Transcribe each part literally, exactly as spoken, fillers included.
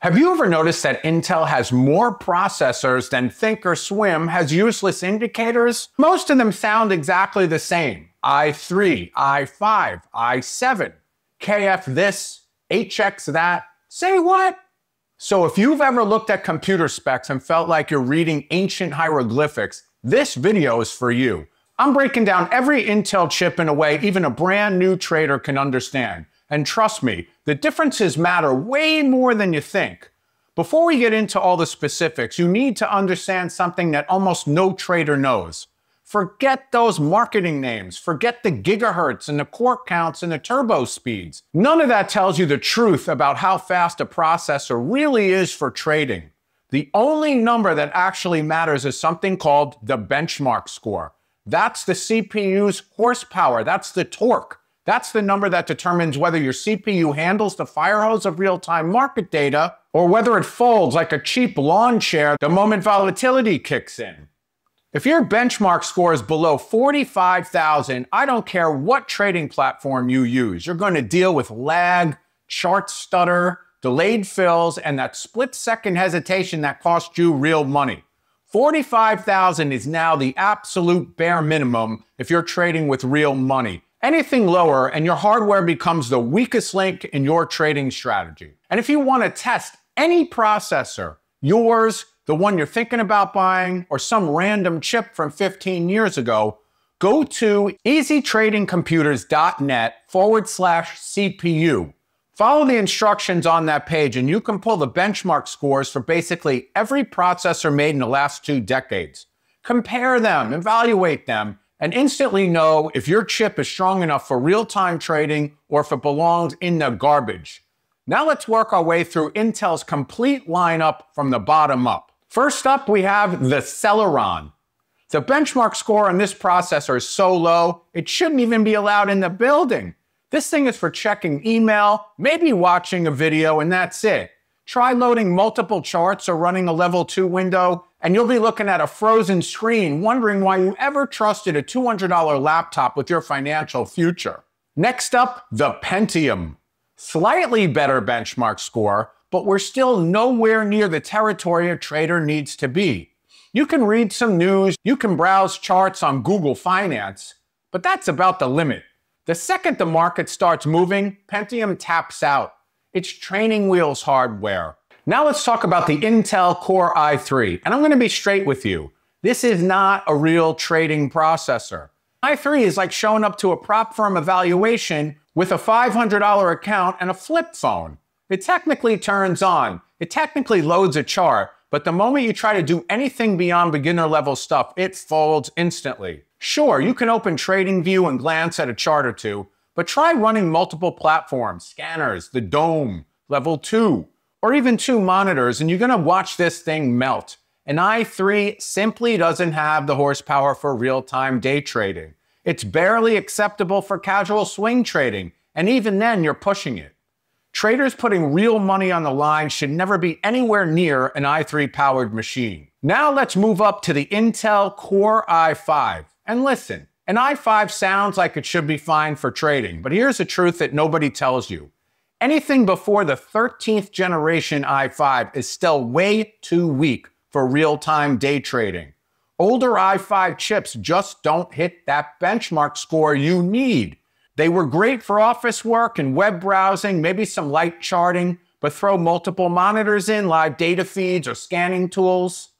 Have you ever noticed that Intel has more processors than Thinkorswim has useless indicators? Most of them sound exactly the same. i three, i five, i seven, K F this, H X that, say what? So if you've ever looked at computer specs and felt like you're reading ancient hieroglyphics, this video is for you. I'm breaking down every Intel chip in a way even a brand new trader can understand. And trust me, the differences matter way more than you think. Before we get into all the specifics, you need to understand something that almost no trader knows. Forget those marketing names, forget the gigahertz and the core counts and the turbo speeds. None of that tells you the truth about how fast a processor really is for trading. The only number that actually matters is something called the benchmark score. That's the C P U's horsepower, that's the torque. That's the number that determines whether your C P U handles the fire hose of real-time market data or whether it folds like a cheap lawn chair the moment volatility kicks in. If your benchmark score is below forty-five thousand, I don't care what trading platform you use, you're going to deal with lag, chart stutter, delayed fills, and that split-second hesitation that costs you real money. forty-five thousand is now the absolute bare minimum if you're trading with real money. Anything lower and your hardware becomes the weakest link in your trading strategy. And if you want to test any processor, yours, the one you're thinking about buying, or some random chip from fifteen years ago, go to easy trading computers dot net forward slash C P U. Follow the instructions on that page and you can pull the benchmark scores for basically every processor made in the last two decades. Compare them, evaluate them, and instantly know if your chip is strong enough for real-time trading or if it belongs in the garbage. Now let's work our way through Intel's complete lineup from the bottom up. First up, we have the Celeron. The benchmark score on this processor is so low, it shouldn't even be allowed in the building. This thing is for checking email, maybe watching a video, and that's it. Try loading multiple charts or running a level two window, and you'll be looking at a frozen screen wondering why you ever trusted a two hundred dollar laptop with your financial future. Next up, the Pentium. Slightly better benchmark score, but we're still nowhere near the territory a trader needs to be. You can read some news, you can browse charts on Google Finance, but that's about the limit. The second the market starts moving, Pentium taps out. It's training wheels hardware. Now let's talk about the Intel Core i three, and I'm going to be straight with you. This is not a real trading processor. i three is like showing up to a prop firm evaluation with a five hundred dollar account and a flip phone. It technically turns on, it technically loads a chart, but the moment you try to do anything beyond beginner level stuff, it folds instantly. Sure, you can open TradingView and glance at a chart or two, but try running multiple platforms, scanners, the dome, level two, or even two monitors, and you're gonna watch this thing melt. An i three simply doesn't have the horsepower for real-time day trading. It's barely acceptable for casual swing trading, and even then you're pushing it. Traders putting real money on the line should never be anywhere near an i three-powered machine. Now let's move up to the Intel Core i five, and listen, an i five sounds like it should be fine for trading, but here's the truth that nobody tells you. Anything before the thirteenth generation i five is still way too weak for real-time day trading. Older i five chips just don't hit that benchmark score you need. They were great for office work and web browsing, maybe some light charting, but throw multiple monitors in, live data feeds or scanning tools,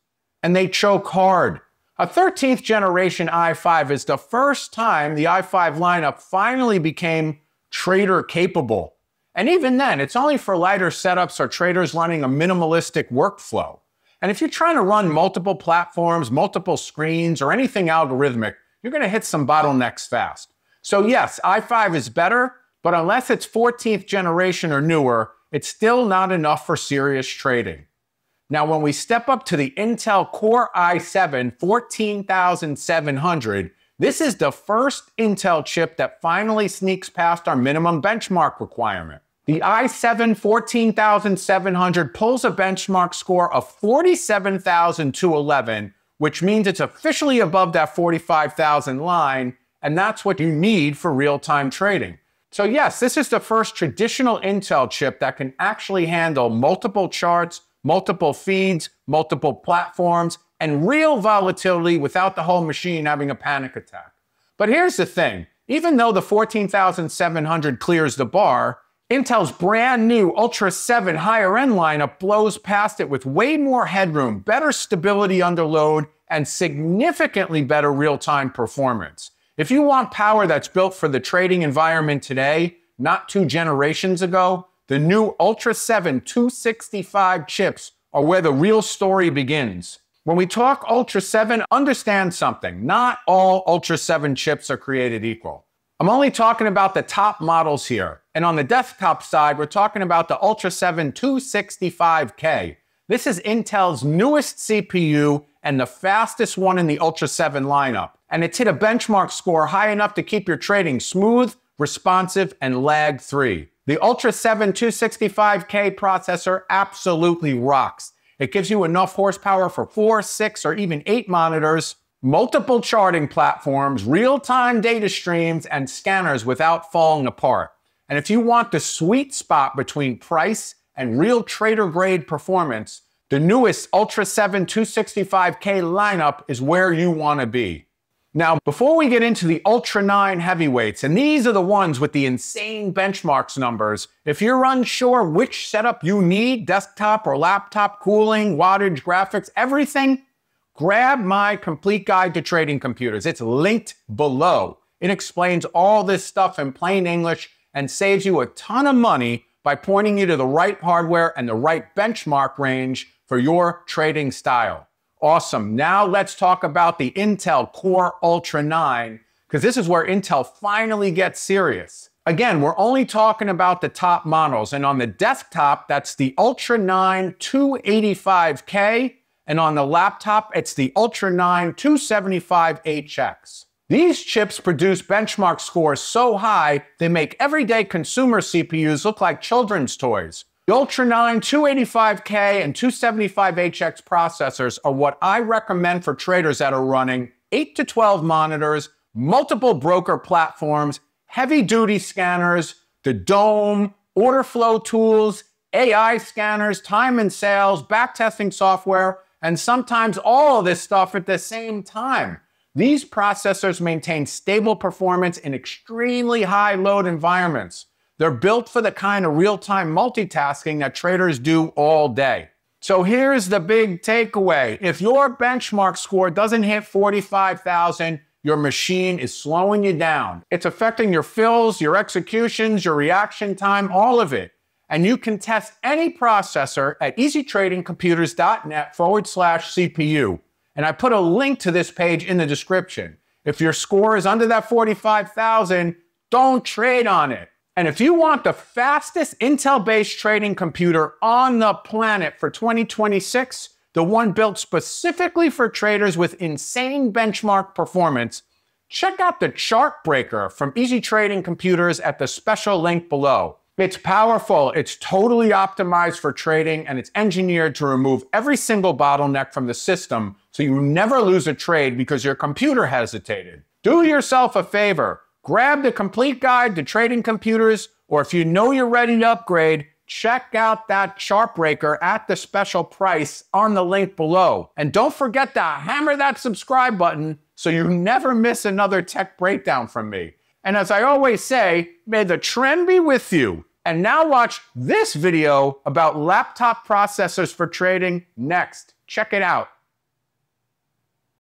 and they choke hard. A thirteenth generation i five is the first time the i five lineup finally became trader capable. And even then, it's only for lighter setups or traders running a minimalistic workflow. And if you're trying to run multiple platforms, multiple screens, or anything algorithmic, you're going to hit some bottlenecks fast. So yes, i five is better, but unless it's fourteenth generation or newer, it's still not enough for serious trading. Now, when we step up to the Intel Core i seven fourteen thousand seven hundred, this is the first Intel chip that finally sneaks past our minimum benchmark requirement. The i seven fourteen thousand seven hundred pulls a benchmark score of forty-seven thousand two hundred eleven, which means it's officially above that forty-five thousand line, and that's what you need for real-time trading. So yes, this is the first traditional Intel chip that can actually handle multiple charts, multiple feeds, multiple platforms, and real volatility without the whole machine having a panic attack. But here's the thing, even though the fourteen thousand seven hundred clears the bar, Intel's brand new Ultra seven higher-end lineup blows past it with way more headroom, better stability under load, and significantly better real-time performance. If you want power that's built for the trading environment today, not two generations ago, the new Ultra seven two sixty-five chips are where the real story begins. When we talk Ultra seven, understand something. Not all Ultra seven chips are created equal. I'm only talking about the top models here. And on the desktop side, we're talking about the Ultra seven two sixty-five K. This is Intel's newest C P U and the fastest one in the Ultra seven lineup. And it's hit a benchmark score high enough to keep your trading smooth, responsive, and lag-free. The Ultra seven two sixty-five K processor absolutely rocks. It gives you enough horsepower for four, six, or even eight monitors, multiple charting platforms, real-time data streams, and scanners without falling apart. And if you want the sweet spot between price and real trader-grade performance, the newest Ultra seven two sixty-five K lineup is where you want to be. Now, before we get into the Ultra nine heavyweights, and these are the ones with the insane benchmarks numbers, if you're unsure which setup you need, desktop or laptop, cooling, wattage, graphics, everything, grab my complete guide to trading computers. It's linked below. It explains all this stuff in plain English and saves you a ton of money by pointing you to the right hardware and the right benchmark range for your trading style. Awesome. Now let's talk about the Intel Core Ultra nine, because this is where Intel finally gets serious. Again, we're only talking about the top models, and on the desktop, that's the Ultra nine two eighty-five K, and on the laptop, it's the Ultra nine two seventy-five H X. These chips produce benchmark scores so high, they make everyday consumer C P Us look like children's toys. The Ultra nine two eighty-five K and two seventy-five H X processors are what I recommend for traders that are running eight to twelve monitors, multiple broker platforms, heavy-duty scanners, the Dome, order flow tools, A I scanners, time and sales, backtesting software, and sometimes all of this stuff at the same time. These processors maintain stable performance in extremely high-load environments. They're built for the kind of real-time multitasking that traders do all day. So here's the big takeaway. If your benchmark score doesn't hit forty-five thousand, your machine is slowing you down. It's affecting your fills, your executions, your reaction time, all of it. And you can test any processor at easytradingcomputers.net forward slash CPU. And I put a link to this page in the description. If your score is under that forty-five thousand, don't trade on it. And if you want the fastest Intel-based trading computer on the planet for twenty twenty-six, the one built specifically for traders with insane benchmark performance, check out the Chart Breaker from Easy Trading Computers at the special link below. It's powerful, it's totally optimized for trading, and it's engineered to remove every single bottleneck from the system so you never lose a trade because your computer hesitated. Do yourself a favor. Grab the complete guide to trading computers, or if you know you're ready to upgrade, check out that Chart Breaker at the special price on the link below. And don't forget to hammer that subscribe button so you never miss another tech breakdown from me. And as I always say, may the trend be with you. And now watch this video about laptop processors for trading next. Check it out.